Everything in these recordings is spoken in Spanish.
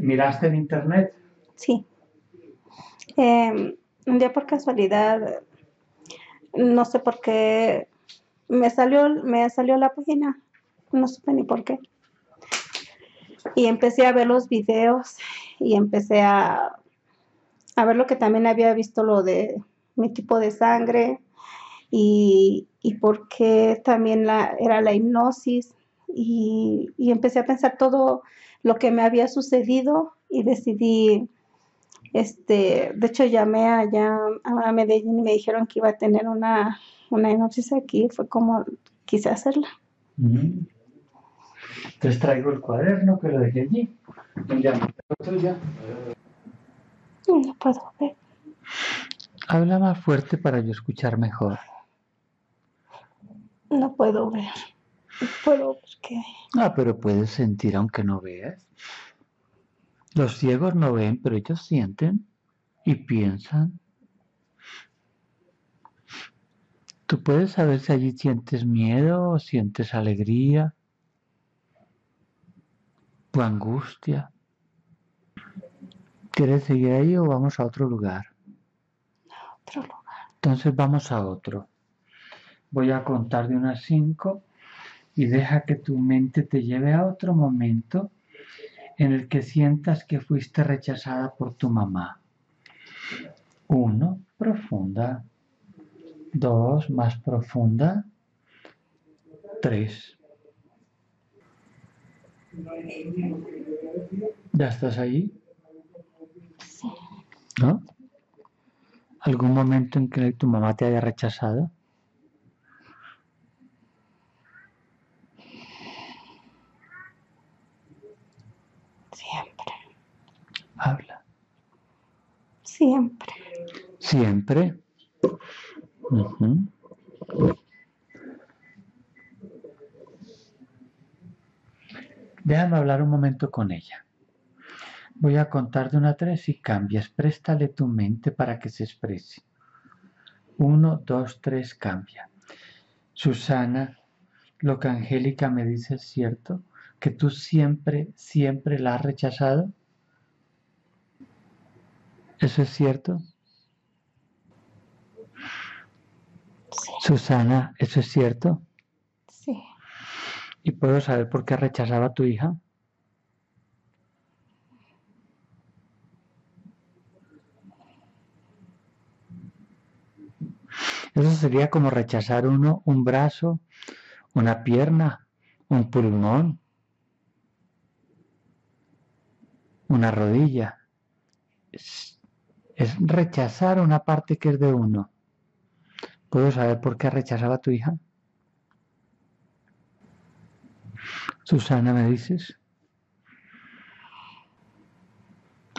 ¿Miraste en internet? Sí. Un día por casualidad, no sé por qué, me salió la página, no supe ni por qué. Y empecé a ver los videos y empecé a ver lo que también había visto, lo de mi tipo de sangre y por qué también era la hipnosis. Y empecé a pensar todo lo que me había sucedido y decidí, de hecho llamé allá a Medellín y me dijeron que iba a tener una hipnosis aquí. Fue como quise hacerla. Entonces traigo el cuaderno que lo dejé allí. No lo puedo ver. Habla más fuerte para yo escuchar mejor. No puedo ver. Pero, ¿por qué? Ah, pero puedes sentir aunque no veas. Los ciegos no ven, pero ellos sienten y piensan. Tú puedes saber si allí sientes miedo o sientes alegría o angustia. ¿Quieres seguir ahí o vamos a otro lugar? A otro lugar. Entonces vamos a otro. Voy a contar de 1 a 5. Y deja que tu mente te lleve a otro momento en el que sientas que fuiste rechazada por tu mamá. 1, profunda. 2, más profunda. 3. ¿Ya estás ahí? Sí. ¿No? ¿Algún momento en que tu mamá te haya rechazado? Siempre. Habla. Siempre. Siempre. Déjame hablar un momento con ella. Voy a contar de 1 a 3 y cambias. Préstale tu mente para que se exprese. 1, 2, 3, cambia. Susana, lo que Angélica me dice es cierto. ¿Que tú siempre la has rechazado? ¿Eso es cierto? Sí. Susana, ¿eso es cierto? Sí. ¿Y puedo saber por qué rechazaba a tu hija? Eso sería como rechazar un brazo, una pierna, un pulmón, una rodilla. Es rechazar una parte que es de uno. ¿Puedo saber por qué rechazaba a tu hija? Susana, ¿me dices?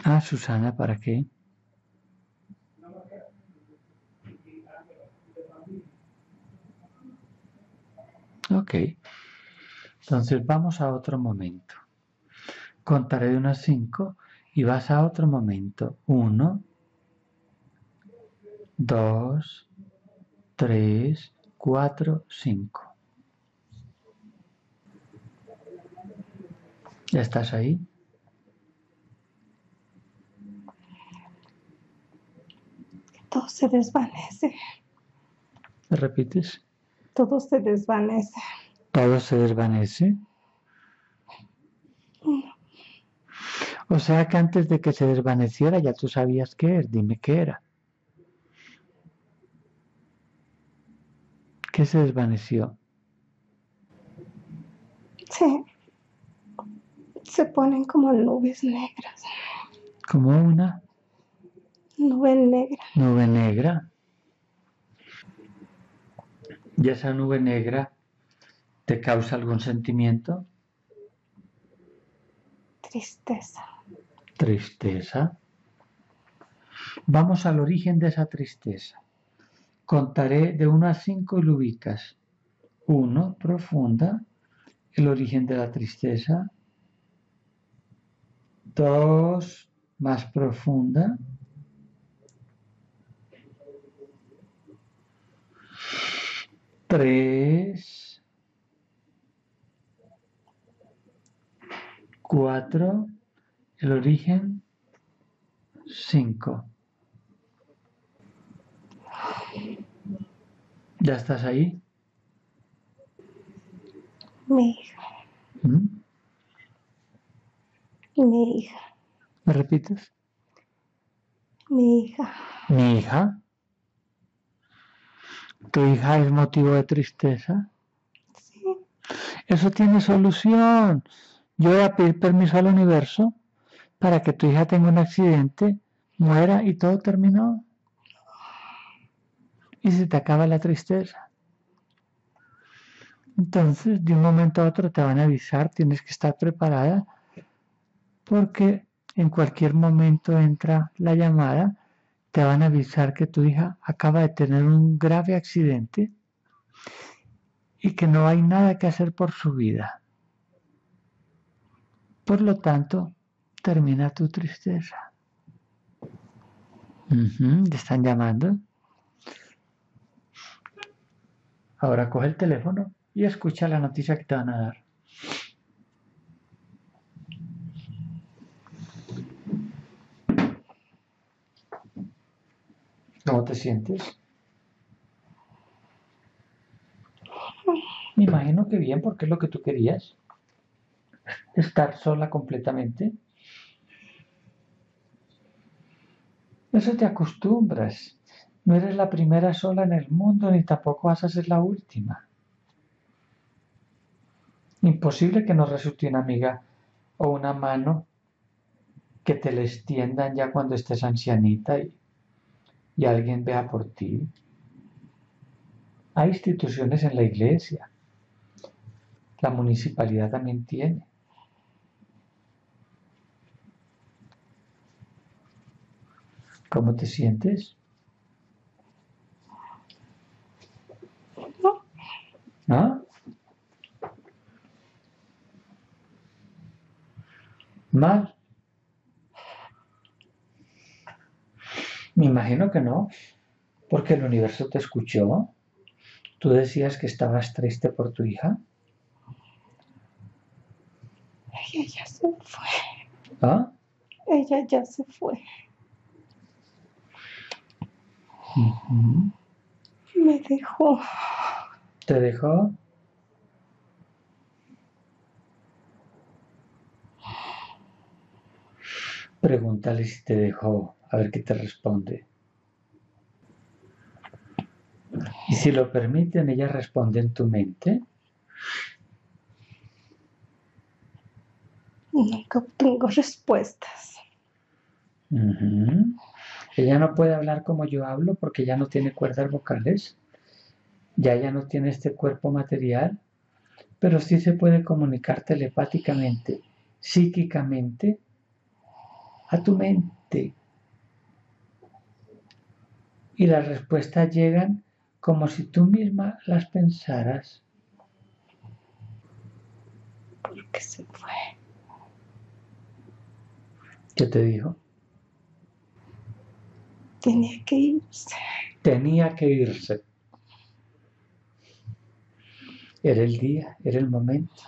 Ah, Susana, ¿para qué? Ok. Entonces vamos a otro momento. Contaré de 1 a 5 y vas a otro momento. 1, 2, 3, 4, 5. ¿Ya estás ahí? Todo se desvanece. ¿Me repites? Todo se desvanece. ¿Todo se desvanece? O sea que antes de que se desvaneciera ya tú sabías qué es. Dime qué era. ¿Qué se desvaneció? Sí. Se ponen como nubes negras. ¿Como una? Nube negra. Nube negra. ¿Y esa nube negra te causa algún sentimiento? Tristeza. Tristeza. Vamos al origen de esa tristeza. Contaré de 1 a 5 y lo ubicas. 1, profunda, el origen de la tristeza. 2, más profunda. 3. 4 El origen 5. ¿Ya estás ahí? Mi hija. Mi hija. ¿Me repites? Mi hija. Mi hija. ¿Tu hija es motivo de tristeza? Sí. Eso tiene solución. Yo voy a pedir permiso al universo para que tu hija tenga un accidente, muera y todo terminó. Y se te acaba la tristeza. Entonces, de un momento a otro te van a avisar, tienes que estar preparada, porque en cualquier momento entra la llamada, te van a avisar que tu hija acaba de tener un grave accidente y que no hay nada que hacer por su vida. Por lo tanto, termina tu tristeza. Te están llamando. Ahora coge el teléfono y escucha la noticia que te van a dar. ¿Cómo te sientes? Me imagino que bien, porque es lo que tú querías. Estar sola completamente. Eso te acostumbras. No eres la primera sola en el mundo, ni tampoco vas a ser la última. Imposible que nos resulte una amiga o una mano que te la extiendan ya cuando estés ancianita y alguien vea por ti. Hay instituciones en la iglesia. La municipalidad también tiene. ¿Cómo te sientes? No. ¿Ah? ¿Mal? Me imagino que no, porque el universo te escuchó. Tú decías que estabas triste por tu hija. Ella ya se fue. ¿Ah? Ella ya se fue. Me dejó. ¿Te dejó? Pregúntale si te dejó, a ver qué te responde. Y si lo permiten, ella responde en tu mente. Nunca obtengo respuestas. Ella no puede hablar como yo hablo porque ya no tiene cuerdas vocales, ya no tiene este cuerpo material, pero sí se puede comunicar telepáticamente, psíquicamente, a tu mente. Y las respuestas llegan como si tú misma las pensaras. ¿Por qué se fue? ¿Qué te dijo? Tenía que irse. Tenía que irse. Era el día, era el momento.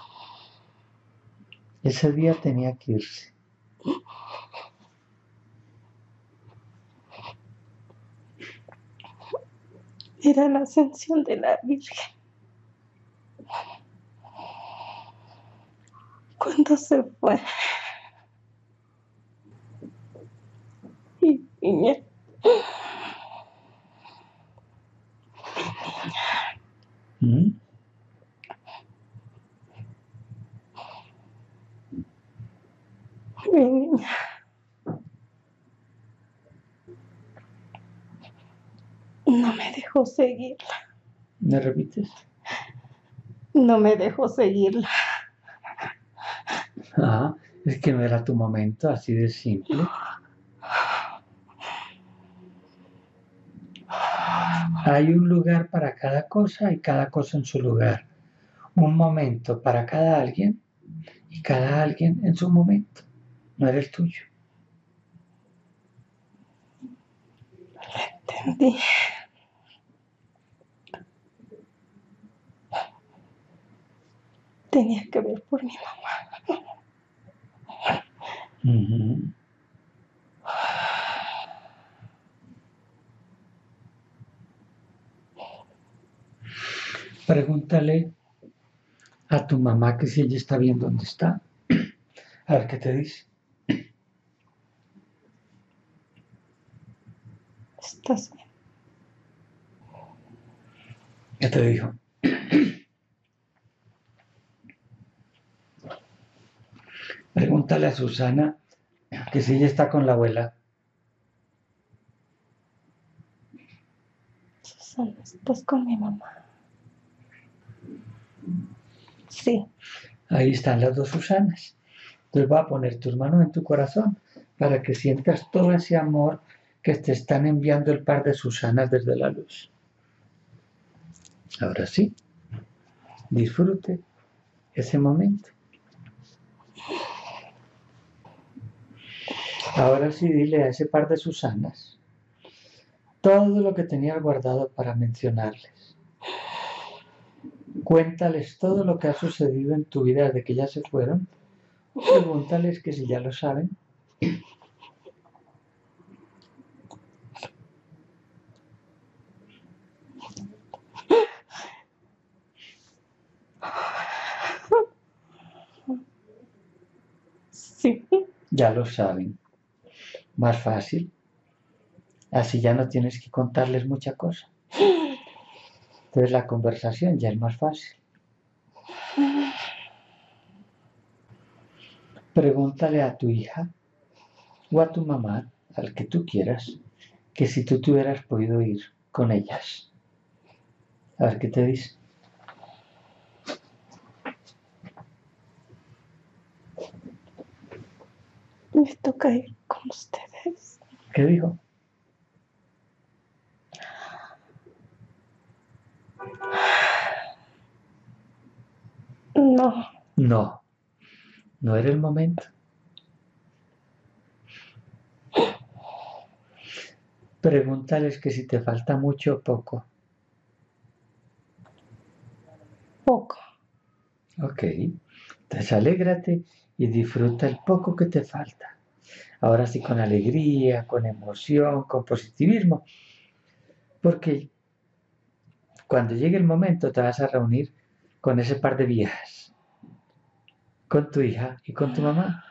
Ese día tenía que irse. Era la ascensión de la Virgen. ¿Cuándo se fue? Mi niña. Mi niña. Mi niña. No me dejó seguirla. ¿Me repites? No me dejó seguirla. Ah, es que no era tu momento, así de simple. Hay un lugar para cada cosa y cada cosa en su lugar. Un momento para cada alguien y cada alguien en su momento. No era el tuyo. Lo entendí. Tenía que ver por mi mamá. Uh-huh. Pregúntale a tu mamá que si ella está bien donde está. A ver qué te dice. Estás bien. ¿Qué te dijo? Pregúntale a Susana que si ella está con la abuela. Susana, ¿estás con mi mamá? Sí. Ahí están las dos Susanas. Entonces va a poner tus manos en tu corazón para que sientas todo ese amor que te están enviando el par de Susanas desde la luz. Ahora sí, disfrute ese momento. Ahora sí, dile a ese par de Susanas todo lo que tenía guardado para mencionarles. Cuéntales todo lo que ha sucedido en tu vida desde que ya se fueron. Pregúntales que si ya lo saben. Sí. Ya lo saben. Más fácil. Así ya no tienes que contarles mucha cosa. Entonces la conversación ya es más fácil. Pregúntale a tu hija o a tu mamá, al que tú quieras, que si tú te hubieras podido ir con ellas. A ver qué te dice. Me toca ir con ustedes. ¿Qué dijo? No. No. No era el momento. Pregúntales que si te falta mucho o poco. Poco. Ok. Entonces alégrate y disfruta el poco que te falta. Ahora sí con alegría, con emoción, con positivismo. Porque cuando llegue el momento te vas a reunir con ese par de viejas. Con tu hija y con tu mamá.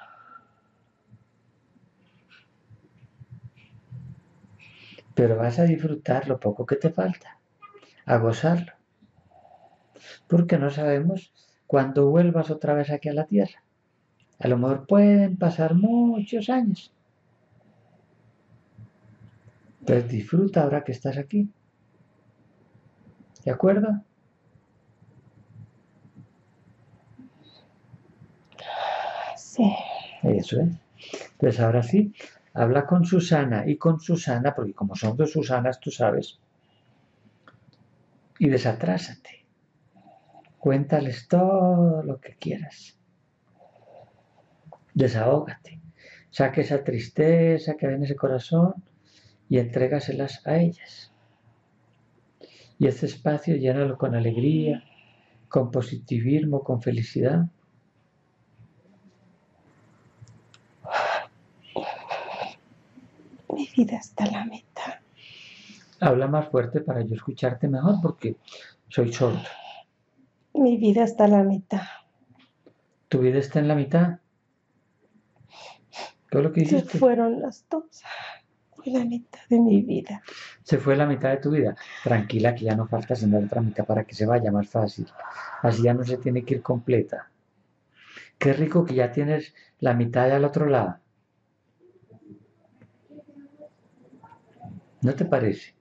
Pero vas a disfrutar lo poco que te falta, a gozarlo. Porque no sabemos cuándo vuelvas otra vez aquí a la tierra. A lo mejor pueden pasar muchos años. Pues disfruta ahora que estás aquí. ¿De acuerdo? Sí. Eso es. Pues ahora sí, habla con Susana y con Susana, porque como son dos Susanas, tú sabes, y desatrásate. Cuéntales todo lo que quieras. Desahógate. Saca esa tristeza que hay en ese corazón y entrégaselas a ellas. Y este espacio llénalo con alegría, con positivismo, con felicidad. Mi vida está a la mitad. Habla más fuerte para yo escucharte mejor porque soy sordo. Mi vida está a la mitad. ¿Tu vida está en la mitad? ¿Todo lo que dijiste? Se fueron las dos. Fue la mitad de mi vida. Se fue la mitad de tu vida. Tranquila que ya no faltas en la otra mitad para que se vaya más fácil. Así ya no se tiene que ir completa. Qué rico que ya tienes la mitad al otro lado. ¿No te parece?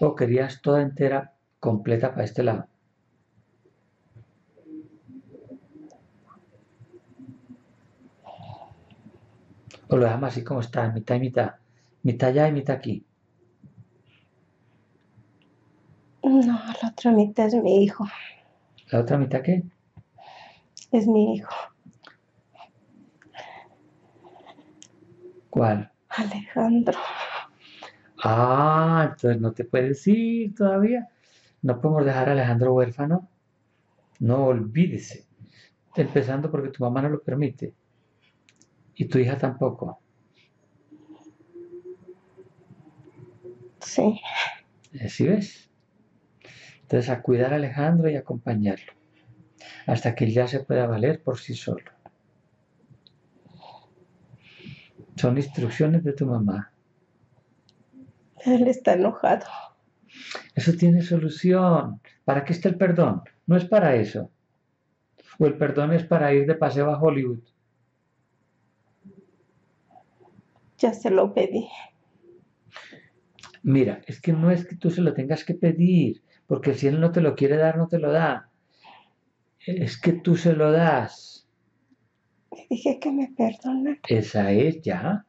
¿O querías toda entera, completa para este lado? ¿O lo dejamos así como está, mitad y mitad? ¿Mitad allá y mitad aquí? No, la otra mitad es mi hijo. ¿La otra mitad qué? Es mi hijo. ¿Cuál? Alejandro. Ah, entonces no te puedes ir todavía. No podemos dejar a Alejandro huérfano. No, olvídese. Empezando porque tu mamá no lo permite. y tu hija tampoco. Sí. ¿Sí ves? Entonces, a cuidar a Alejandro y acompañarlo hasta que ya se pueda valer por sí solo. Son instrucciones de tu mamá. Él está enojado. Eso tiene solución. ¿Para qué está el perdón? No es para eso. O el perdón es para ir de paseo a Hollywood. Ya se lo pedí. Mira, es que no es que tú se lo tengas que pedir, porque si él no te lo quiere dar, no te lo da. Es que tú se lo das. Le dije que me perdonara. Esa es, ya.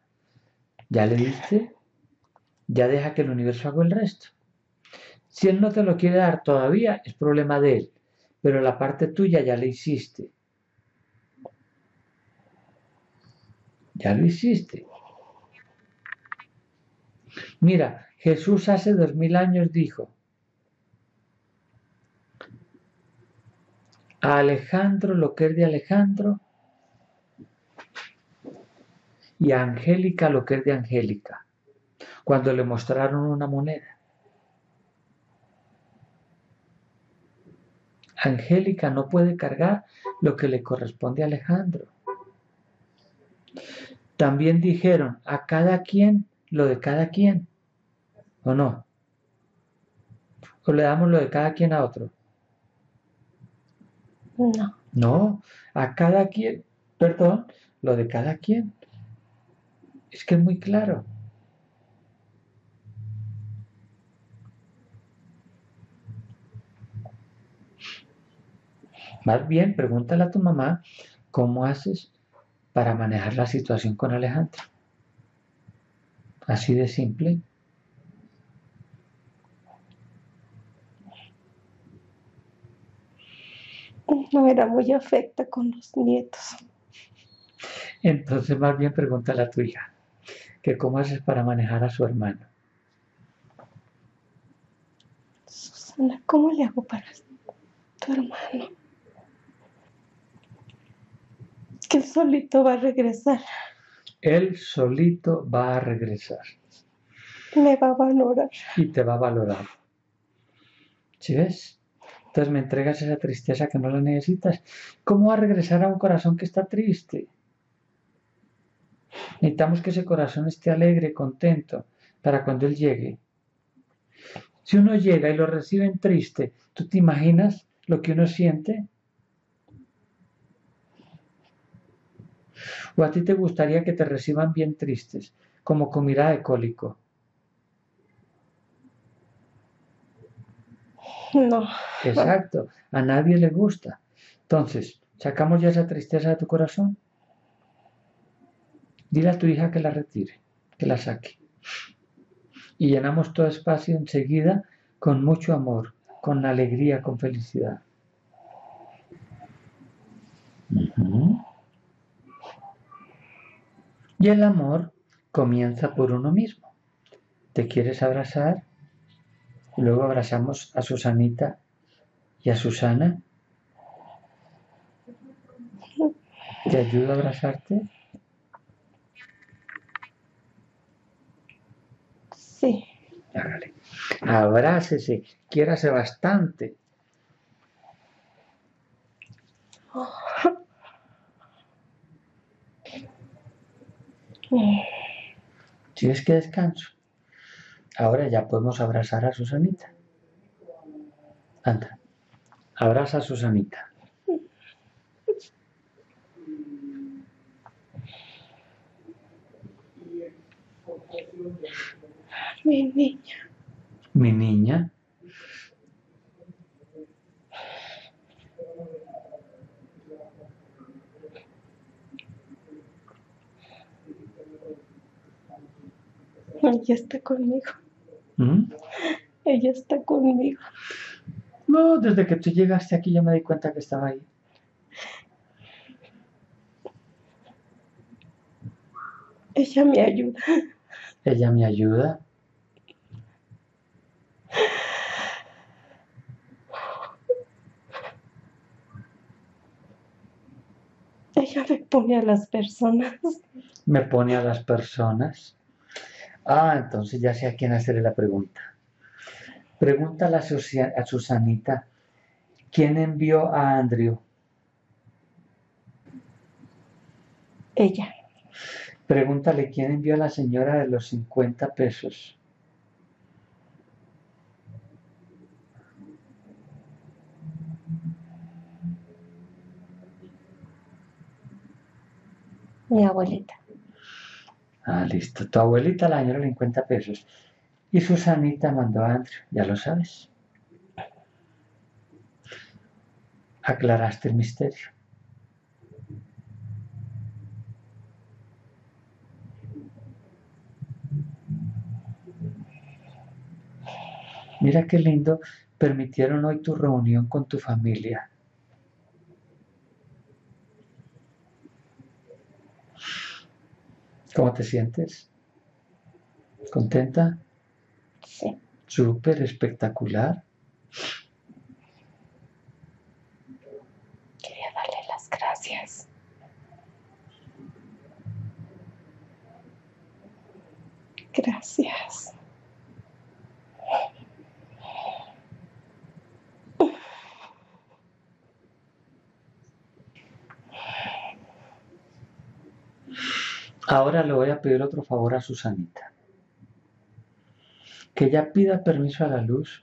¿Ya le diste? Ya deja que el universo haga el resto. Si él no te lo quiere dar todavía, es problema de él. Pero la parte tuya ya la hiciste. Ya lo hiciste. Mira, Jesús hace 2000 años dijo: a Alejandro lo que es de Alejandro y a Angélica lo que es de Angélica, cuando le mostraron una moneda. Angélica no puede cargar lo que le corresponde a Alejandro. También dijeron: a cada quien lo de cada quien, ¿o no? ¿O le damos lo de cada quien a otro? No. No, a cada quien, perdón, lo de cada quien. Es que es muy claro. Más bien, pregúntale a tu mamá cómo haces para manejar la situación con Alejandro. Así de simple. No era muy afecta con los nietos. Entonces, más bien, pregúntale a tu hija que cómo haces para manejar a su hermano. Susana, ¿cómo le hago para tu hermano? Que él solito va a regresar. Él solito va a regresar. Me va a valorar. Y te va a valorar. ¿Sí ves? Entonces me entregas esa tristeza que no la necesitas. ¿Cómo va a regresar a un corazón que está triste? Necesitamos que ese corazón esté alegre, contento, para cuando él llegue. Si uno llega y lo reciben triste, ¿tú te imaginas lo que uno siente? ¿O a ti te gustaría que te reciban bien tristes, como con mirada de cólico? No. Exacto, a nadie le gusta. Entonces, ¿sacamos ya esa tristeza de tu corazón? Dile a tu hija que la retire, que la saque. Y llenamos todo espacio enseguida con mucho amor, con alegría, con felicidad. Uh-huh. Y el amor comienza por uno mismo. ¿Te quieres abrazar? Luego abrazamos a Susanita y a Susana. ¿Te ayudo a abrazarte? Sí. Hágale. Abrácese, quiérase bastante. Oh. Si es que descanso. Ahora ya podemos abrazar a Susanita. Anda, abraza a Susanita. Mi niña. Mi niña. Ella está conmigo. ¿Mm? Ella está conmigo. No, desde que tú llegaste aquí ya me di cuenta que estaba ahí. Ella me ayuda. Ella me ayuda. Ella me pone a las personas. me pone a las personas. Ah, entonces ya sé a quién hacerle la pregunta. Pregúntale a Susanita, ¿quién envió a Andrew? Ella. Pregúntale, ¿quién envió a la señora de los 50 pesos? Mi abuelita. Ah, listo. Tu abuelita, la señora de 50 pesos. Y Susanita mandó a Andrew, ya lo sabes. Aclaraste el misterio. Mira qué lindo, permitieron hoy tu reunión con tu familia. ¿Cómo te sientes? ¿Contenta? Sí. Súper espectacular. Quería darle las gracias. Gracias. Ahora le voy a pedir otro favor a Susanita, que ella pida permiso a la luz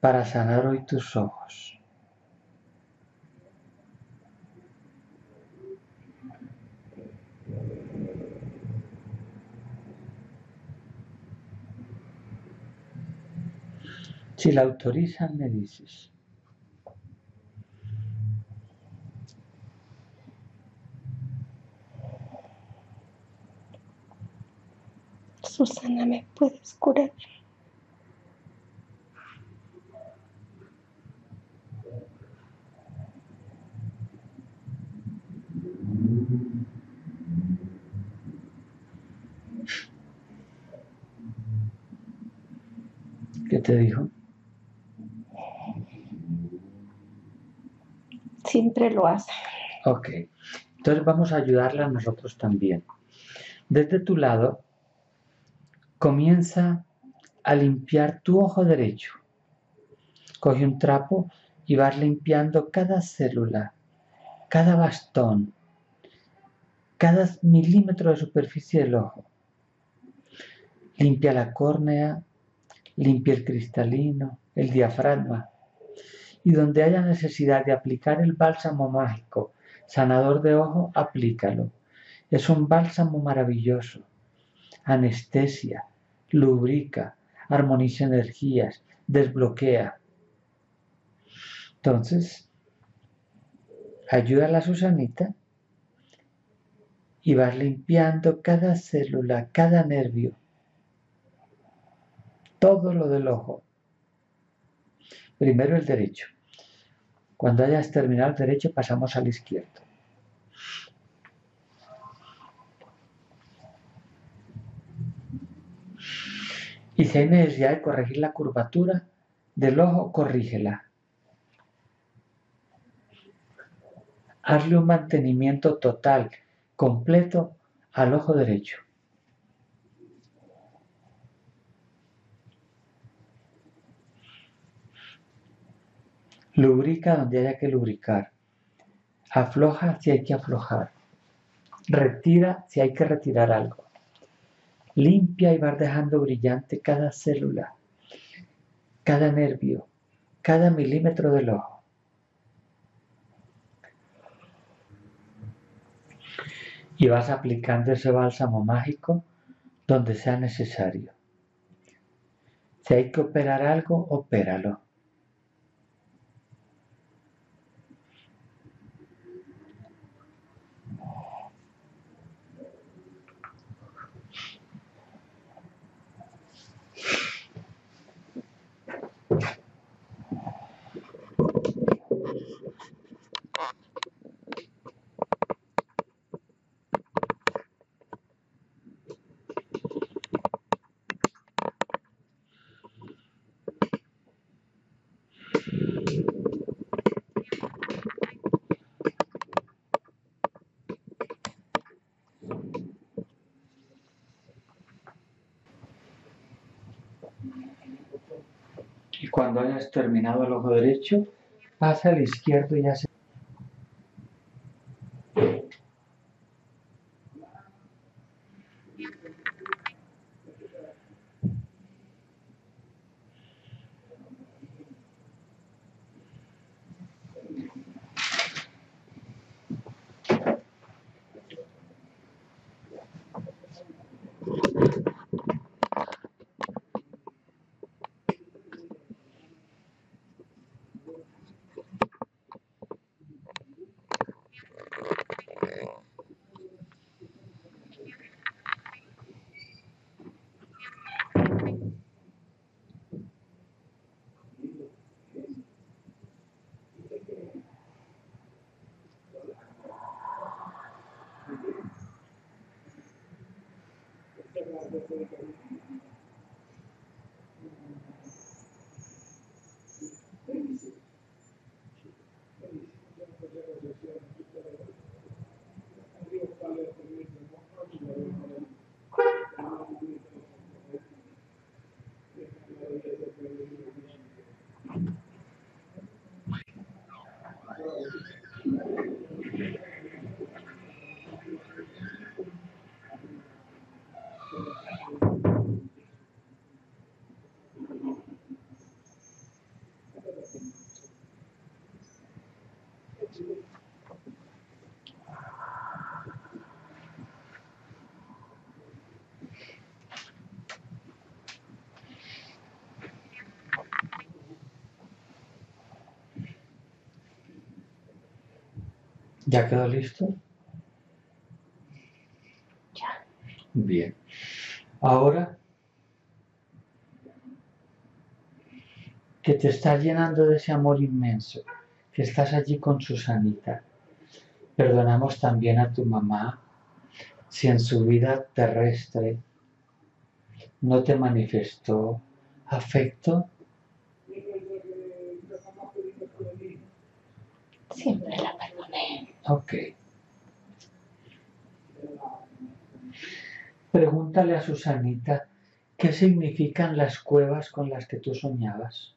para sanar hoy tus ojos. Si la autorizan, me dices. Susana, ¿me puedes curar? ¿Qué te dijo? Siempre lo hace. Ok. Entonces vamos a ayudarla a nosotros también. Desde tu lado, comienza a limpiar tu ojo derecho. Coge un trapo y vas limpiando cada célula, cada bastón, cada milímetro de superficie del ojo. Limpia la córnea, limpia el cristalino, el diafragma. Y donde haya necesidad de aplicar el bálsamo mágico, sanador de ojo, aplícalo. Es un bálsamo maravilloso. Anestesia, lubrica, armoniza energías, desbloquea. Entonces, ayuda a la Susanita y vas limpiando cada célula, cada nervio, todo lo del ojo. Primero el derecho. Cuando hayas terminado el derecho, pasamos al izquierdo. Y si hay necesidad de corregir la curvatura del ojo, corrígela. Hazle un mantenimiento total, completo, al ojo derecho. Lubrica donde haya que lubricar. Afloja si hay que aflojar. Retira si hay que retirar algo. Limpia y vas dejando brillante cada célula, cada nervio, cada milímetro del ojo. Y vas aplicando ese bálsamo mágico donde sea necesario. Si hay que operar algo, opéralo. Cuando hayas terminado el ojo derecho, pasa al izquierdo y hace. ¿Ya quedó listo? Ya. Bien. Ahora que te estás llenando de ese amor inmenso, que estás allí con Susanita, perdonamos también a tu mamá si en su vida terrestre no te manifestó afecto. Siempre la perdoné. Ok. Pregúntale a Susanita, ¿qué significan las cuevas con las que tú soñabas?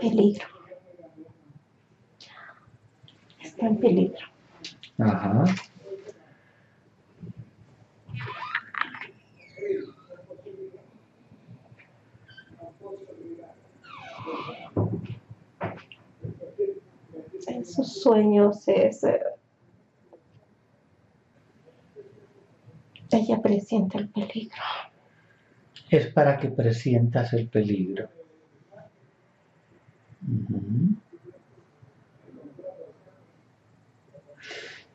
Peligro. Está en peligro. Ajá. En sus sueños es... ella presiente el peligro. Es para que presientas el peligro.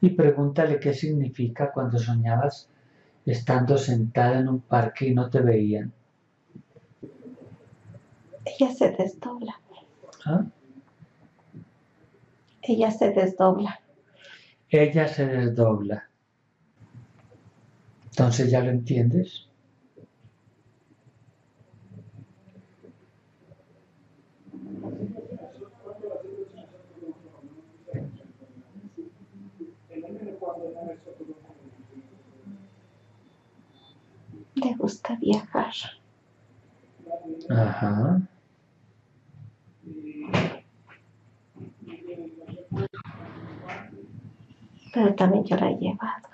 Y pregúntale qué significa cuando soñabas estando sentada en un parque y no te veían. Ella se desdobla. ¿Ah? Ella se desdobla. Ella se desdobla. Entonces, ¿ya lo entiendes? Le gusta viajar. Ajá. Pero también yo la he llevado.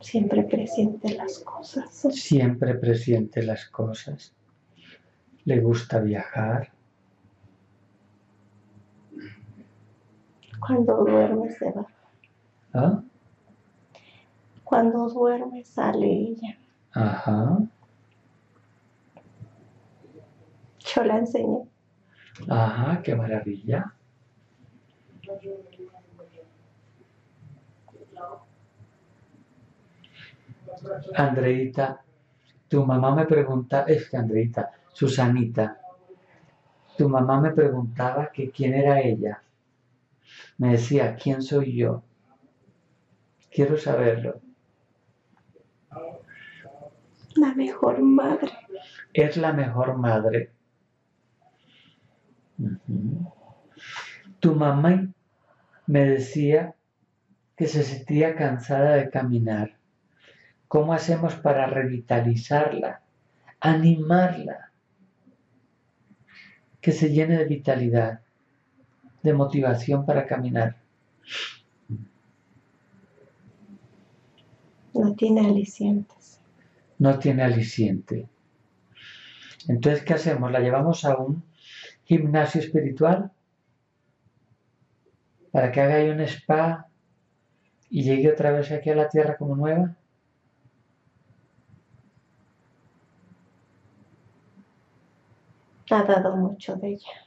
Siempre presiente las cosas. Siempre presiente las cosas. Le gusta viajar. Cuando duerme se va. ¿Ah? Cuando duerme sale ella. Ajá. Yo la enseñé. Ajá, qué maravilla. Andreita, tu mamá me pregunta, Andreita, Susanita, tu mamá me preguntaba que quién era ella. Me decía, ¿quién soy yo? Quiero saberlo. La mejor madre. Es la mejor madre. Tu mamá me decía que se sentía cansada de caminar. ¿Cómo hacemos para revitalizarla? Animarla. Que se llene de vitalidad, de motivación para caminar. No tiene alicientes. No tiene aliciente. Entonces, ¿qué hacemos? ¿La llevamos a un gimnasio espiritual? ¿Para que haga ahí un spa y llegue otra vez aquí a la tierra como nueva? Ha dado mucho de ella.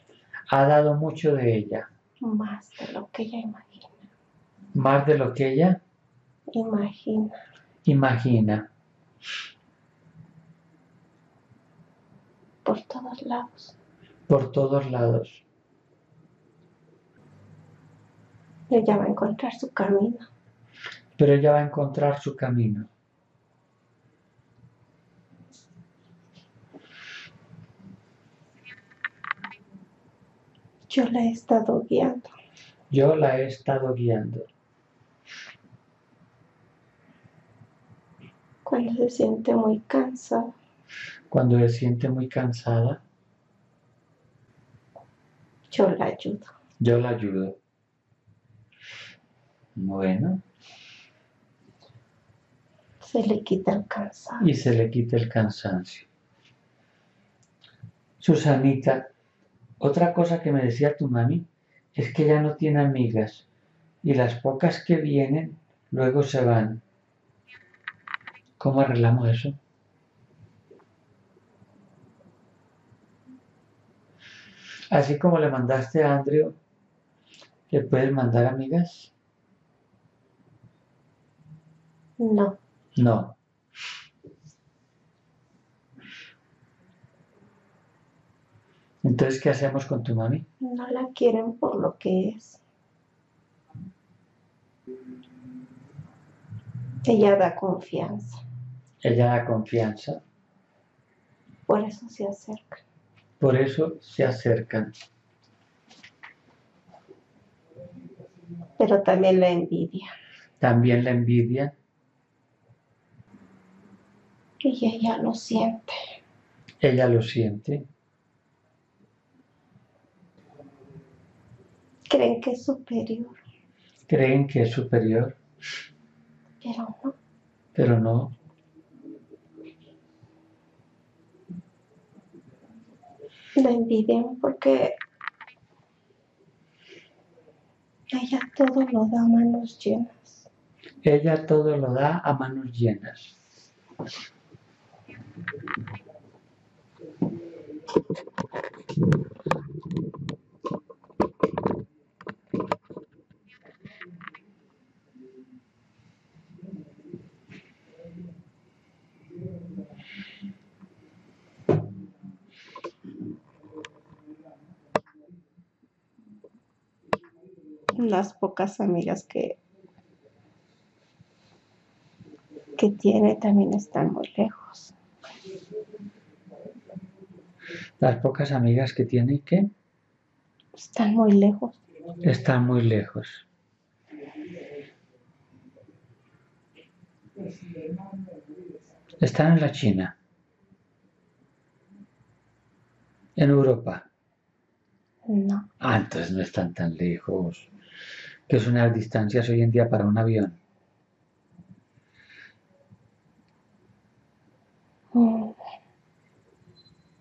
Ha dado mucho de ella. Más de lo que ella imagina. Más de lo que ella imagina. Imagina. Por todos lados. Por todos lados. Ella va a encontrar su camino. Pero ella va a encontrar su camino. Yo la he estado guiando. Yo la he estado guiando. Cuando se siente muy cansada. Cuando se siente muy cansada. Yo la ayudo. Yo la ayudo. Bueno. Se le quita el cansancio. Y se le quita el cansancio. Susanita, otra cosa que me decía tu mami es que ya no tiene amigas y las pocas que vienen luego se van. ¿Cómo arreglamos eso? Así como le mandaste a Andrew, ¿le puedes mandar amigas? No. No. Entonces, ¿qué hacemos con tu mami? No la quieren por lo que es. Ella da confianza. Ella da confianza. Por eso se acercan. Por eso se acercan. Pero también la envidia. También la envidia. Y ella lo siente. Ella lo siente. Creen que es superior. Creen que es superior. Pero no. Pero no. La envidian porque ella todo lo da a manos llenas. Ella todo lo da a manos llenas. Las pocas amigas que tiene también están muy lejos. Las pocas amigas que tiene, ¿qué? Están muy lejos. Están muy lejos. Están en la China. En Europa. No. Ah, entonces no están tan lejos. Que son unas distancias hoy en día para un avión.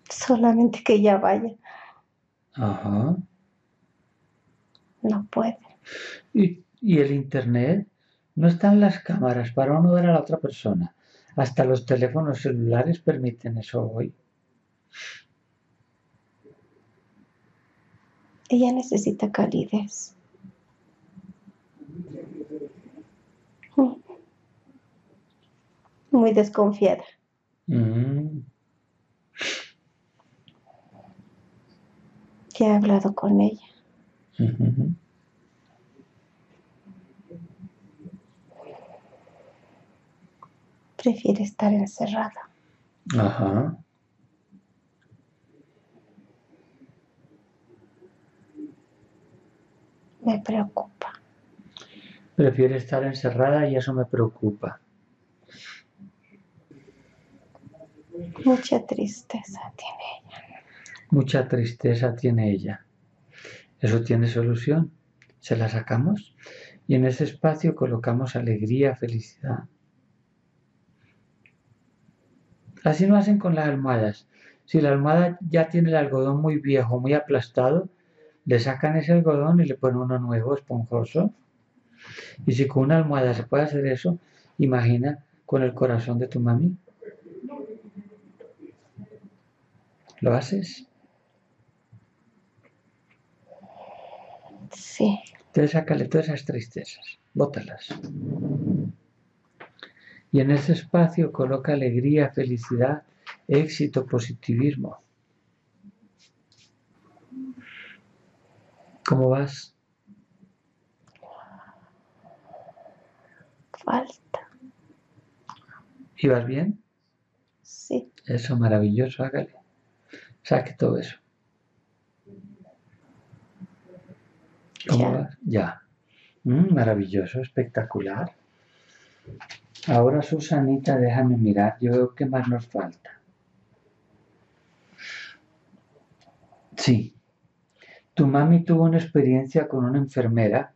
Solamente que ella vaya. Ajá. No puede. ¿Y el internet? No están las cámaras para uno ver a la otra persona. Hasta los teléfonos celulares permiten eso hoy. Ella necesita calidez. Muy desconfiada. Ya he hablado con ella. Prefiere estar encerrada. Ajá. Me preocupa. Prefiero estar encerrada y eso me preocupa. Mucha tristeza tiene ella. Mucha tristeza tiene ella. Eso tiene solución. Se la sacamos y en ese espacio colocamos alegría, felicidad. Así lo hacen con las almohadas. Si la almohada ya tiene el algodón muy viejo, muy aplastado, le sacan ese algodón y le ponen uno nuevo, esponjoso. Y si con una almohada se puede hacer eso, imagina con el corazón de tu mami. ¿Lo haces? Sí. Entonces sácale todas esas tristezas, bótalas. Y en ese espacio coloca alegría, felicidad, éxito, positivismo. ¿Cómo vas? Falta. ¿Y vas bien? Sí. Eso, maravilloso, hágale. Saque todo eso. ¿Cómo vas? Ya. Maravilloso, espectacular. Ahora, Susanita, déjame mirar. Yo veo que más nos falta. Sí. Tu mami tuvo una experiencia con una enfermera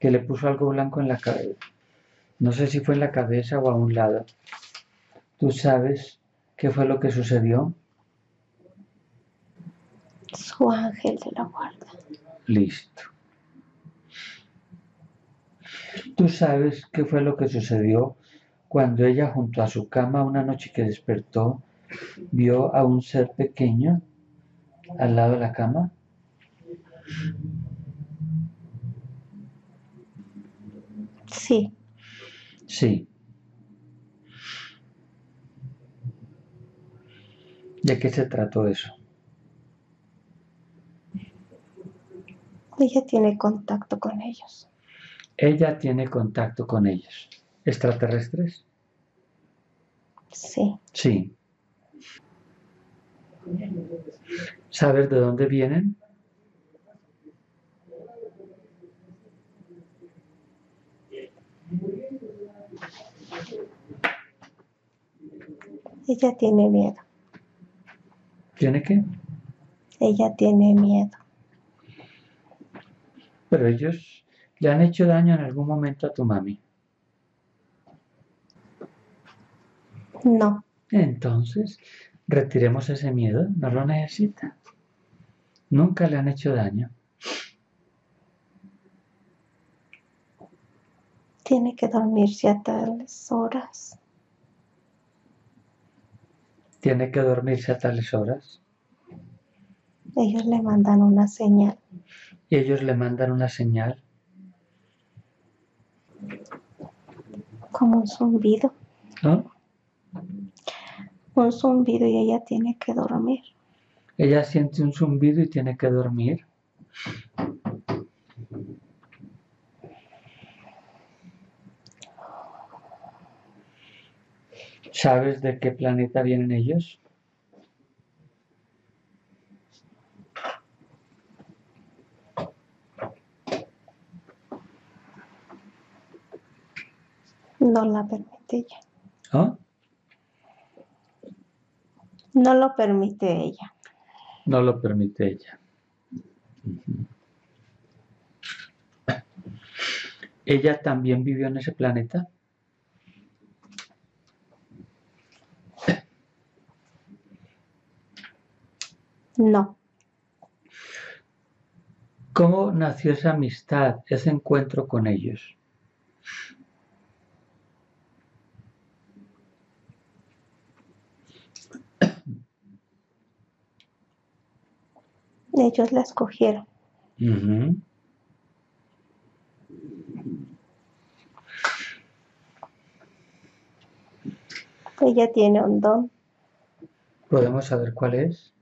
que le puso algo blanco en la cabeza. No sé si fue en la cabeza o a un lado. ¿Tú sabes qué fue lo que sucedió? Su ángel de la guarda. Listo. Tú sabes qué fue lo que sucedió cuando ella junto a su cama una noche que despertó vio a un ser pequeño al lado de la cama. Sí. Sí. ¿De qué se trató eso? Ella tiene contacto con ellos. Ella tiene contacto con ellos. ¿Extraterrestres? Sí. Sí. ¿Sabes de dónde vienen? Ella tiene miedo. ¿Tiene qué? Ella tiene miedo. Pero ellos... ¿Le han hecho daño en algún momento a tu mami? No. Entonces, retiremos ese miedo, no lo necesita. Nunca le han hecho daño. Tiene que dormirse a tales horas. ¿Tiene que dormirse a tales horas? Ellos le mandan una señal. ¿Y ellos le mandan una señal? Como un zumbido. ¿No? Un zumbido y ella tiene que dormir. Ella siente un zumbido y tiene que dormir. ¿Sabes de qué planeta vienen ellos? No la permite ella. ¿Ah? No lo permite ella. No lo permite ella. ¿Ella también vivió en ese planeta? No. ¿Cómo nació esa amistad, ese encuentro con ellos? Ellos la escogieron. Ella tiene un don. ¿Podemos saber cuál es?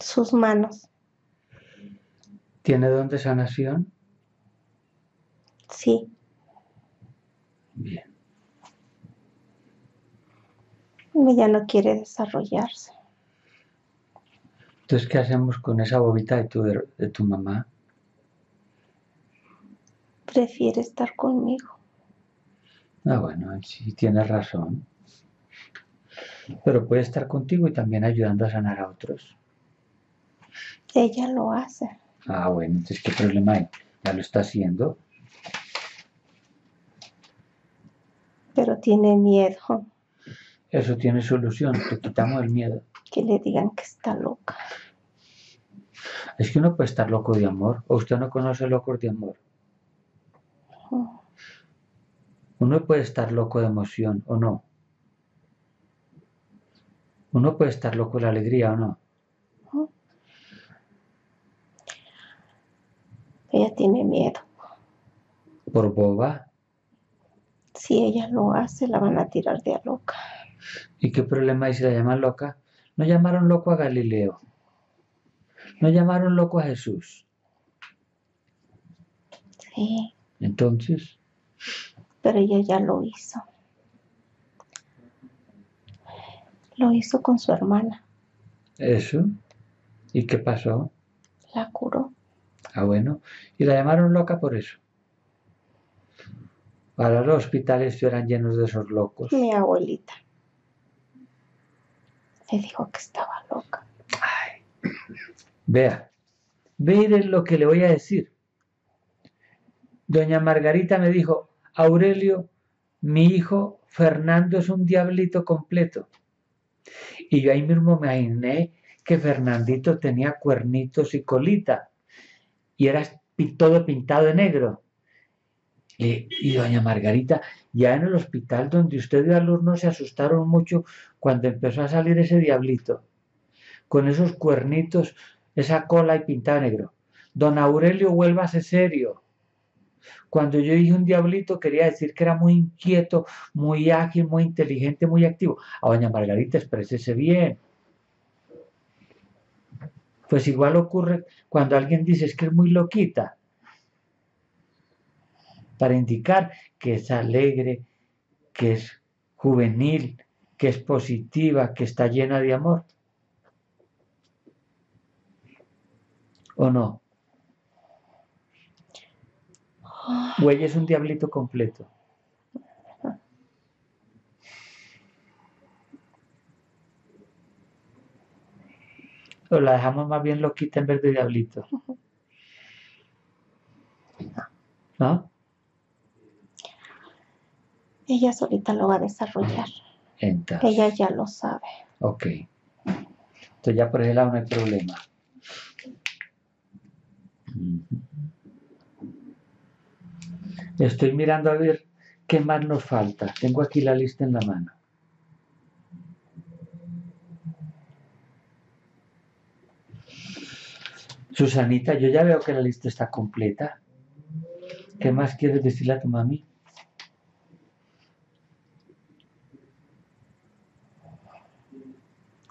Sus manos. ¿Tiene don de sanación? Sí. Bien. ya no quiere desarrollarse. Entonces, ¿qué hacemos con esa bobita de tu mamá? Prefiere estar conmigo. Ah, bueno, sí, tienes razón. Pero puede estar contigo y también ayudando a sanar a otros. Ella lo hace. Ah, bueno, entonces, ¿qué problema hay? Ya lo está haciendo. Pero tiene miedo. Eso tiene solución, te quitamos el miedo. Que le digan que está loca. Es que uno puede estar loco de amor, o usted no conoce locos de amor. Uno puede estar loco de emoción, ¿o no? Uno puede estar loco de la alegría, ¿o no? Ella tiene miedo. ¿Por boba? Si ella lo hace, la van a tirar de a loca. ¿Y qué problema hay si la llaman loca? No llamaron loco a Galileo. No llamaron loco a Jesús. Sí. Entonces... pero ella ya lo hizo. Lo hizo con su hermana. ¿Eso? ¿Y qué pasó? La curó. Ah, bueno. ¿Y la llamaron loca por eso? Ahora los hospitales estuvieran llenos de esos locos. Mi abuelita le dijo que estaba loca. Ay. Vea. Miren lo que le voy a decir. Doña Margarita me dijo... Aurelio, mi hijo Fernando es un diablito completo. Y yo ahí mismo me imaginé que Fernandito tenía cuernitos y colita. Y era todo pintado de negro. Y doña Margarita, ya en el hospital donde usted dio a luz no se asustaron mucho cuando empezó a salir ese diablito. Con esos cuernitos, esa cola y pintado de negro. Don Aurelio, vuélvase serio. Cuando yo dije un diablito, quería decir que era muy inquieto, muy ágil, muy inteligente, muy activo. A doña Margarita, exprésese bien. Pues igual ocurre cuando alguien dice, es que es muy loquita. Para indicar que es alegre, que es juvenil, que es positiva, que está llena de amor. ¿O no? O ella es un diablito completo. O la dejamos más bien loquita en vez de diablito. ¿No? Ella solita lo va a desarrollar. Entonces, ella ya lo sabe. Ok. Entonces ya por ese lado no hay problema. Estoy mirando a ver qué más nos falta. Tengo aquí la lista en la mano. Susanita, yo ya veo que la lista está completa. ¿Qué más quieres decirle a tu mami?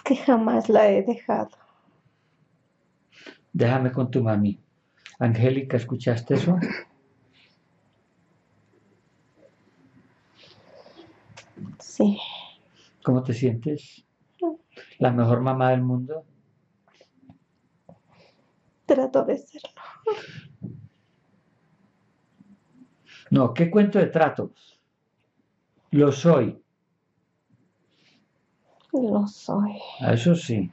Que jamás la he dejado. Déjame con tu mami. Angélica, ¿escuchaste eso? Sí. ¿Cómo te sientes? ¿La mejor mamá del mundo? Trato de serlo. No, ¿qué cuento de trato? Lo soy. Lo soy. Eso sí.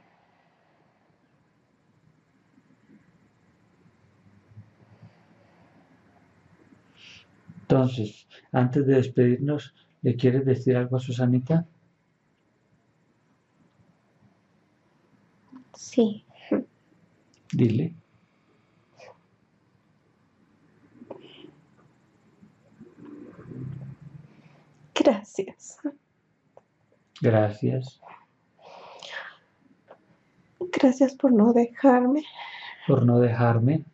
Entonces, antes de despedirnos... ¿le quieres decir algo a Susanita? Sí. Dile. Gracias. Gracias. Gracias por no dejarme. Por no dejarme.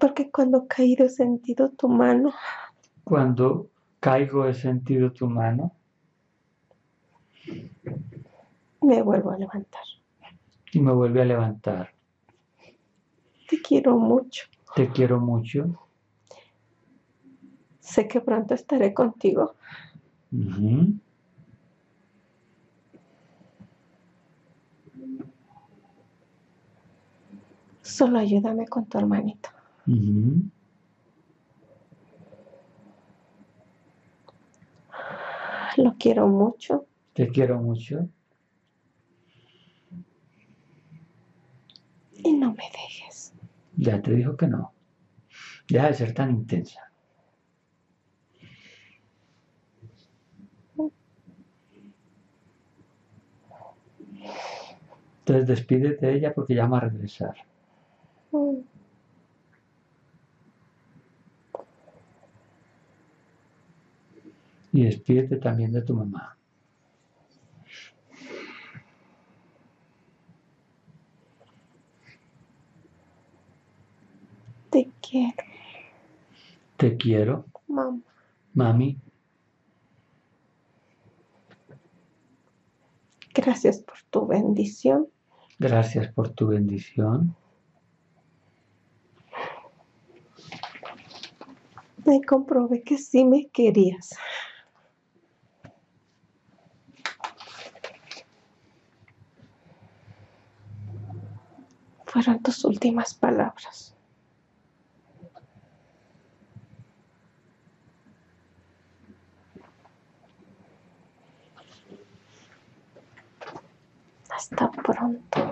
Porque cuando caigo he sentido tu mano. Cuando caigo he sentido tu mano. Me vuelvo a levantar. Y me vuelve a levantar. Te quiero mucho. Te quiero mucho. Sé que pronto estaré contigo. Uh-huh. Solo ayúdame con tu hermanito. Uh-huh. Lo quiero mucho. Te quiero mucho. Y no me dejes. Ya te dijo que no. Deja de ser tan intensa. Entonces despídete de ella porque ya va a regresar. Y despídete también de tu mamá. Te quiero. Te quiero. Mamá. Mami. Gracias por tu bendición. Gracias por tu bendición. Me comprobé que sí me querías. Fueron tus últimas palabras. Hasta pronto.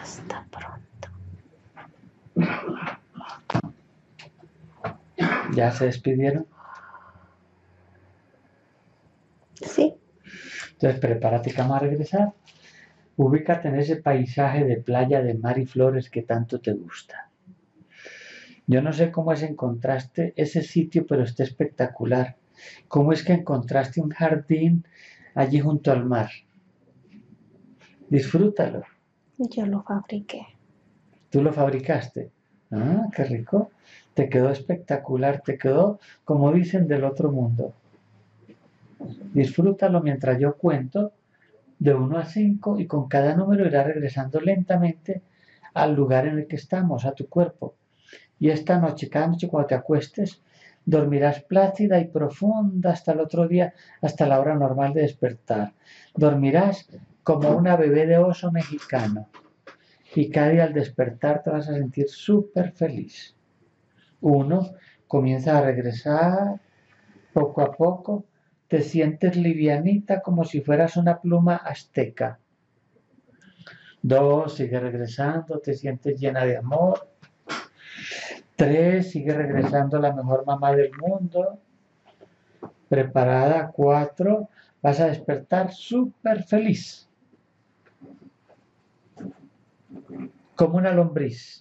Hasta pronto. ¿Ya se despidieron? Sí. Entonces prepárate que vamos a regresar. Ubícate en ese paisaje de playa, de mar y flores que tanto te gusta. Yo no sé cómo es encontraste ese sitio, pero está espectacular. ¿Cómo es que encontraste un jardín allí junto al mar? Disfrútalo. Yo lo fabriqué. ¿Tú lo fabricaste? Ah, qué rico. Te quedó espectacular, te quedó, como dicen, del otro mundo. Disfrútalo mientras yo cuento de 1 a 5 y con cada número irá regresando lentamente al lugar en el que estamos, a tu cuerpo. Y esta noche, cada noche cuando te acuestes, dormirás plácida y profunda hasta el otro día, hasta la hora normal de despertar. Dormirás como una bebé de oso mexicano. Y cada día al despertar te vas a sentir súper feliz. 1, comienzas a regresar poco a poco. Te sientes livianita como si fueras una pluma azteca. 2, sigue regresando, te sientes llena de amor. 3, sigue regresando la mejor mamá del mundo. Preparada. 4, vas a despertar súper feliz. Como una lombriz.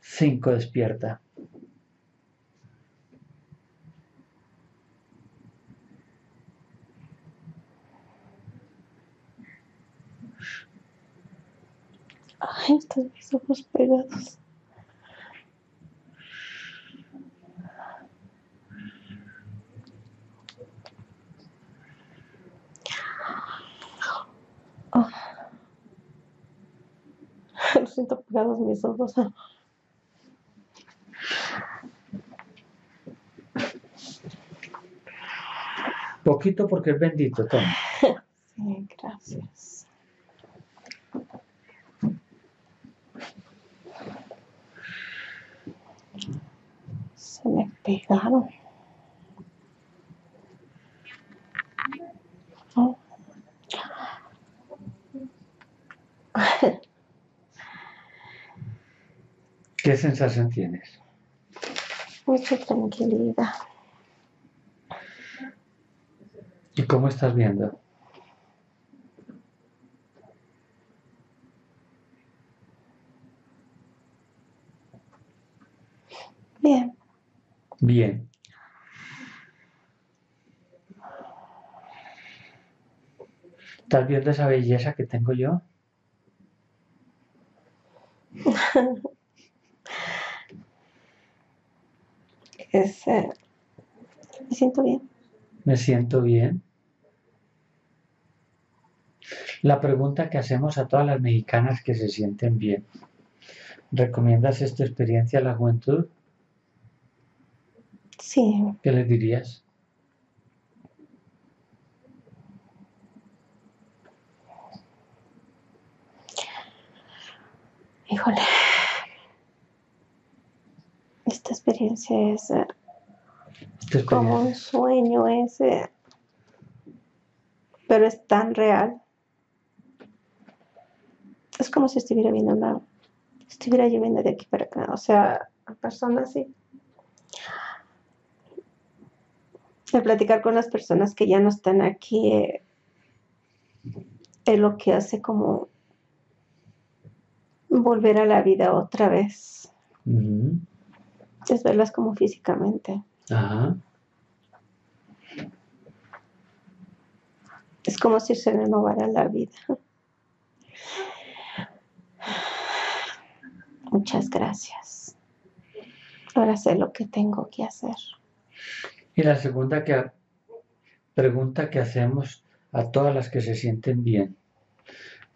5, despierta. Ay, están mis ojos pegados. 100 pegados mis ojos. Poquito porque es bendito, toma. Sí, gracias. Se me pegaron. Oh. ¿Qué sensación tienes? Mucha tranquilidad. ¿Y cómo estás viendo? Bien. Bien. ¿Estás viendo esa belleza que tengo yo? Me siento bien. Me siento bien. La pregunta que hacemos a todas las mexicanas que se sienten bien. ¿Recomiendas esta experiencia a la juventud? Sí. ¿Qué les dirías? Híjole, esta experiencia es como un sueño, pero es tan real. Es como si estuviera viendo una, estuviera llevando de aquí para acá, o sea, a personas así. El platicar con las personas que ya no están aquí es lo que hace como volver a la vida otra vez. Es verlas como físicamente. Es como si se renovara la vida. Muchas gracias. Ahora sé lo que tengo que hacer. Y la segunda pregunta que hacemos a todas las que se sienten bien.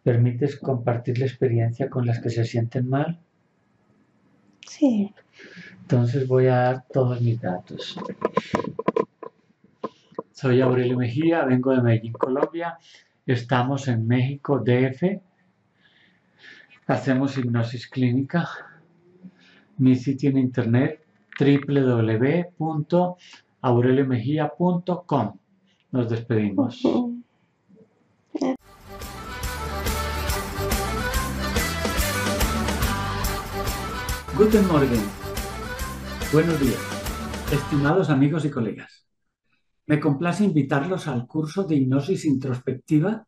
¿Permites compartir la experiencia con las que se sienten mal? Sí. Entonces voy a dar todos mis datos. Soy Aurelio Mejía, vengo de Medellín, Colombia. Estamos en México, DF. Hacemos hipnosis clínica. Mi sitio en internet, www.aureliomejia.com. Nos despedimos. Guten Morgen. Buenos días, estimados amigos y colegas. Me complace invitarlos al curso de hipnosis introspectiva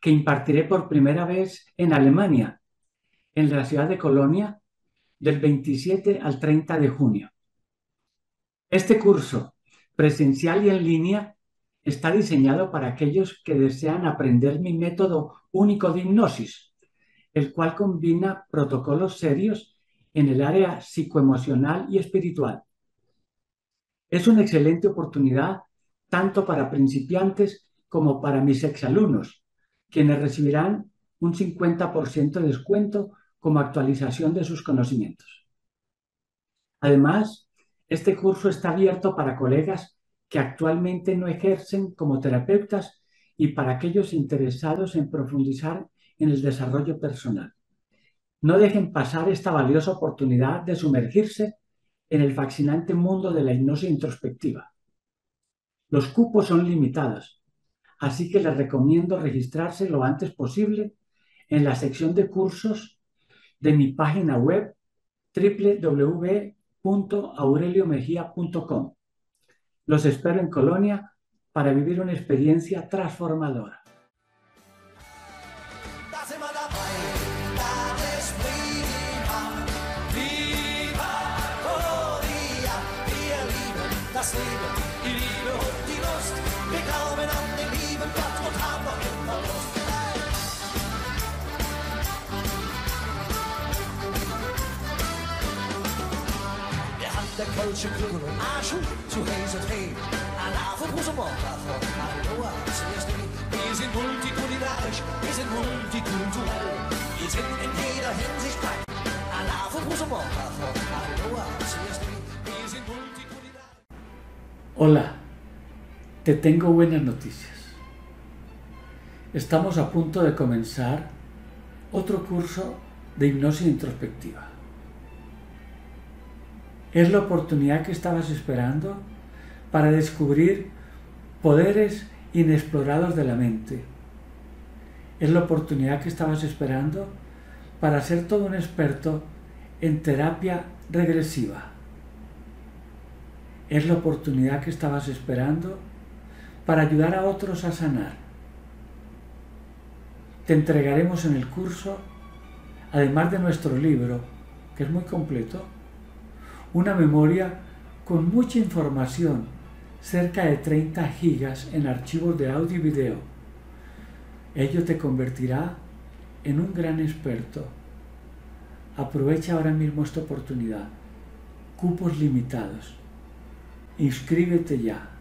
que impartiré por primera vez en Alemania, en la ciudad de Colonia, del 27 al 30 de junio. Este curso, presencial y en línea, está diseñado para aquellos que desean aprender mi método único de hipnosis, el cual combina protocolos serios en el área psicoemocional y espiritual. Es una excelente oportunidad tanto para principiantes como para mis exalumnos, quienes recibirán un 50% de descuento como actualización de sus conocimientos. Además, este curso está abierto para colegas que actualmente no ejercen como terapeutas y para aquellos interesados en profundizar en el desarrollo personal. No dejen pasar esta valiosa oportunidad de sumergirse en el fascinante mundo de la hipnosis introspectiva. Los cupos son limitados, así que les recomiendo registrarse lo antes posible en la sección de cursos de mi página web www.aureliomejia.com. Los espero en Colonia para vivir una experiencia transformadora. Der kölsche Krügel und Arschu zu Haze und Hay. Alaaf und Rosemorda von Aloha zuerst nie. Wir sind multikulinarisch, wir sind multikulturell. Wir sind in jeder Hinsicht bei Alaaf und Rosemorda von Aloha zuerst nie. Wir sind multiculinarisch. Hola, te tengo buenas noticias. Estamos a punto de comenzar otro curso de hipnosis introspectiva. Es la oportunidad que estabas esperando para descubrir poderes inexplorados de la mente. Es la oportunidad que estabas esperando para ser todo un experto en terapia regresiva. Es la oportunidad que estabas esperando para ayudar a otros a sanar. Te entregaremos en el curso, además de nuestro libro, que es muy completo, una memoria con mucha información, cerca de 30 gigas en archivos de audio y video. Ello te convertirá en un gran experto. Aprovecha ahora mismo esta oportunidad. Cupos limitados. Inscríbete ya.